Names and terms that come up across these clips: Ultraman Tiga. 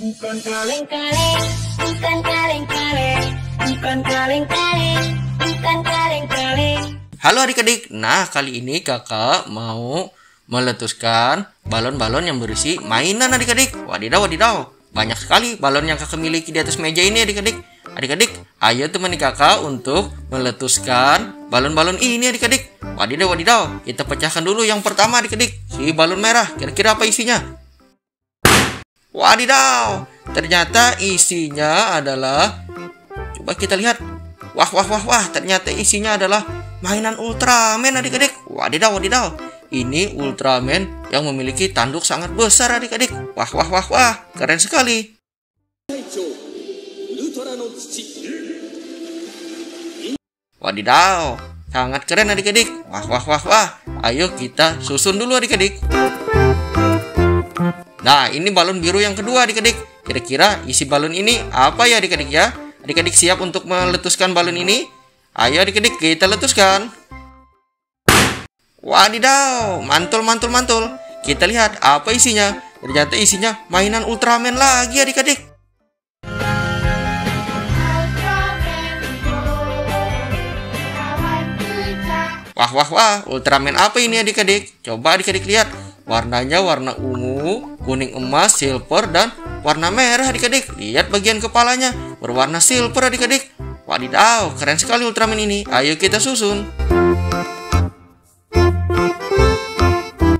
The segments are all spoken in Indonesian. Bukan kaleng-kaleng, bukan kaleng-kaleng, bukan kaleng-kaleng, bukan kaleng-kaleng. Halo adik-adik, nah kali ini kakak mau meletuskan balon-balon yang berisi mainan adik-adik. Wadidaw, wadidaw, banyak sekali balon yang kakak miliki di atas meja ini adik-adik. Adik-adik, ayo temani kakak untuk meletuskan balon-balon ini adik-adik. Wadidaw, wadidaw, kita pecahkan dulu yang pertama adik-adik, si balon merah, kira-kira apa isinya? Wadidaw, ternyata isinya adalah, coba kita lihat. Wah, wah, wah, wah, ternyata isinya adalah mainan Ultraman adik-adik. Wadidaw, wadidaw, ini Ultraman yang memiliki tanduk sangat besar adik-adik. Wah, wah, wah, wah, keren sekali. Wadidaw, sangat keren adik-adik. Wah, wah, wah, wah, ayo kita susun dulu adik-adik. Nah, ini balon biru yang kedua adik-adik. Kira-kira isi balon ini apa ya adik-adik ya? Adik-adik siap untuk meletuskan balon ini? Ayo adik-adik, kita letuskan. Wadidaw, mantul, mantul, mantul. Kita lihat apa isinya. Ternyata isinya mainan Ultraman lagi adik-adik. Wah, wah, wah, Ultraman apa ini adik-adik? Coba adik-adik lihat. Warnanya warna ungu, kuning emas, silver, dan warna merah adik-adik. Lihat bagian kepalanya, berwarna silver adik-adik. Wadidaw, keren sekali Ultraman ini. Ayo kita susun.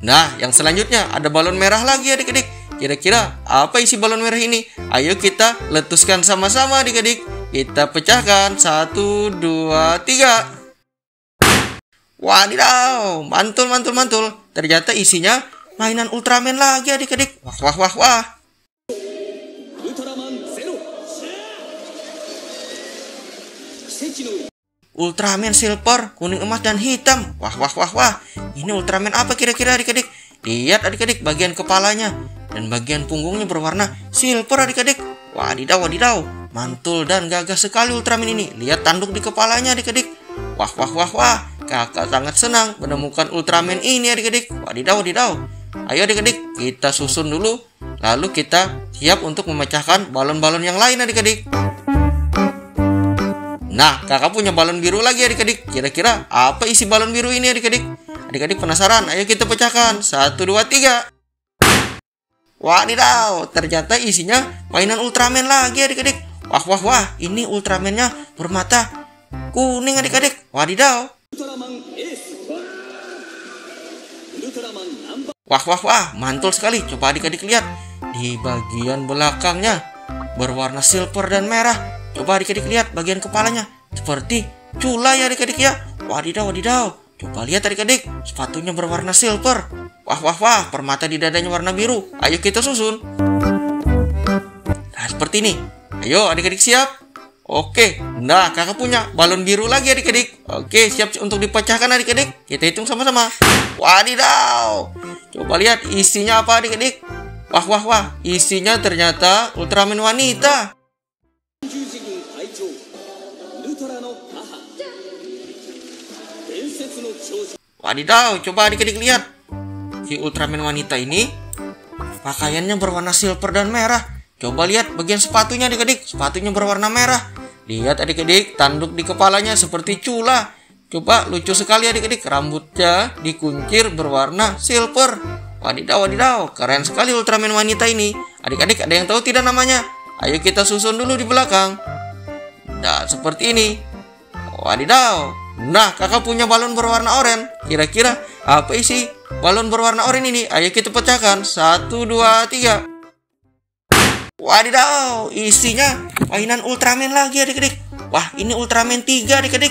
Nah, yang selanjutnya ada balon merah lagi adik-adik. Kira-kira apa isi balon merah ini? Ayo kita letuskan sama-sama adik-adik. Kita pecahkan. 1, 2, 3. Wadidaw, mantul, mantul, mantul. Ternyata isinya mainan Ultraman lagi adik-adik. Wah, wah, wah, wah. Ultraman silver, kuning emas, dan hitam. Wah, wah, wah, wah. Ini Ultraman apa kira-kira adik-adik? Lihat adik-adik bagian kepalanya dan bagian punggungnya berwarna silver adik-adik. Wadidaw, wadidaw, mantul dan gagah sekali Ultraman ini. Lihat tanduk di kepalanya adik-adik. Wah, wah, wah, wah. Kakak sangat senang menemukan Ultraman ini adik-adik. Wadidaw, wadidaw. Ayo adik-adik, kita susun dulu. Lalu kita siap untuk memecahkan balon-balon yang lain adik-adik. Nah, kakak punya balon biru lagi adik-adik. Kira-kira apa isi balon biru ini adik-adik? Adik-adik penasaran, ayo kita pecahkan. 1, 2, 3. Wadidaw, ternyata isinya mainan Ultraman lagi adik-adik. Wah, wah, wah, ini Ultramannya bermata kuning adik-adik. Wadidaw. Wah, wah, wah, mantul sekali. Coba adik-adik lihat di bagian belakangnya berwarna silver dan merah. Coba adik-adik lihat bagian kepalanya seperti culai ya adik-adik ya. Wadidaw, wadidaw. Coba lihat adik-adik, sepatunya berwarna silver. Wah, wah, wah, permata di dadanya warna biru. Ayo kita susun. Nah, seperti ini. Ayo adik-adik siap? Oke, nah kakak punya balon biru lagi adik-adik. Oke, siap untuk dipecahkan adik-adik. Kita hitung sama-sama. Wadidaw, coba lihat isinya apa adik-adik. Wah, wah, wah, isinya ternyata Ultraman wanita. Wadidaw, coba adik-adik lihat. Si Ultraman wanita ini pakaiannya berwarna silver dan merah. Coba lihat bagian sepatunya adik-adik. Sepatunya berwarna merah. Lihat adik-adik, tanduk di kepalanya seperti cula. Coba, lucu sekali adik-adik. Rambutnya dikuncir berwarna silver. Wadidaw, wadidaw, keren sekali Ultraman wanita ini. Adik-adik, ada yang tahu tidak namanya? Ayo kita susun dulu di belakang. Nah, seperti ini. Wadidaw. Nah, kakak punya balon berwarna oranye. Kira-kira apa isi balon berwarna oranye ini? Ayo kita pecahkan. 1, 2, 3. Wadidaw, isinya mainan Ultraman lagi adik-adik. Wah, ini Ultraman 3 adik-adik.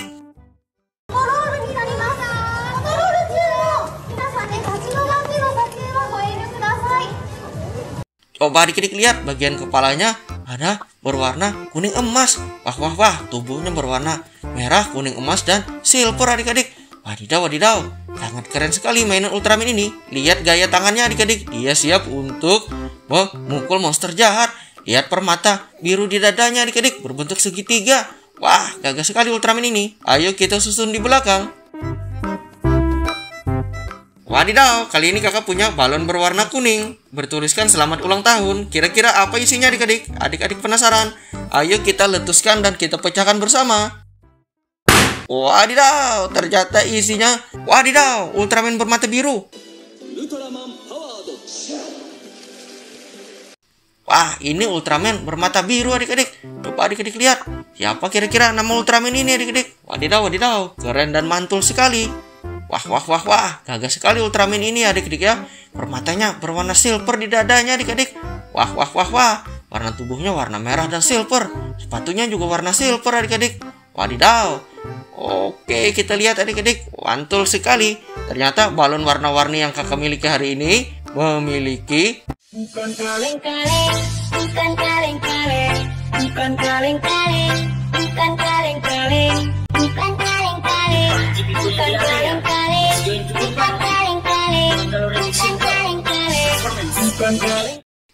Coba adik-adik lihat bagian kepalanya ada berwarna kuning emas. Wah, wah, wah, tubuhnya berwarna merah, kuning emas, dan silver adik-adik. Wadidaw, wadidaw, sangat keren sekali mainan Ultraman ini. Lihat gaya tangannya adik-adik, dia siap untuk memukul monster jahat. Lihat permata biru di dadanya adik-adik, berbentuk segitiga. Wah, gagah sekali Ultraman ini. Ayo kita susun di belakang. Wadidaw, kali ini kakak punya balon berwarna kuning bertuliskan selamat ulang tahun. Kira-kira apa isinya adik-adik? Adik-adik penasaran? Ayo kita letuskan dan kita pecahkan bersama. Wadidaw, ternyata isinya, wadidaw, Ultraman bermata biru. Wah, ini Ultraman bermata biru adik-adik. Coba adik-adik lihat, siapa kira-kira nama Ultraman ini adik-adik? Wadidaw, wadidaw, keren dan mantul sekali. Wah, wah, wah, wah, gagah sekali Ultraman ini adik-adik ya. Permatanya berwarna silver di dadanya adik-adik. Wah, wah, wah, wah, warna tubuhnya warna merah dan silver. Sepatunya juga warna silver adik-adik. Wadidaw. Oke, kita lihat adik-adik. Mantul sekali. Ternyata balon warna-warni yang kakak miliki hari ini memiliki ikon kaleng-kaleng, ikon kaleng-kaleng, ikon kaleng-kaleng, ikon kaleng-kaleng, ikon kaleng-kaleng, ikon kaleng-kaleng.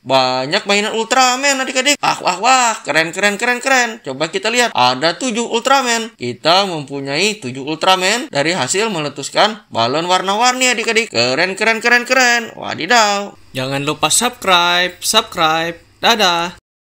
Banyak mainan Ultraman adik-adik. Ah, wah, wah, keren, keren, keren, keren. Coba kita lihat, ada 7 Ultraman. Kita mempunyai 7 Ultraman dari hasil meletuskan balon warna-warni adik-adik. Keren, keren, keren, keren. Wadidaw. Jangan lupa subscribe. Dadah.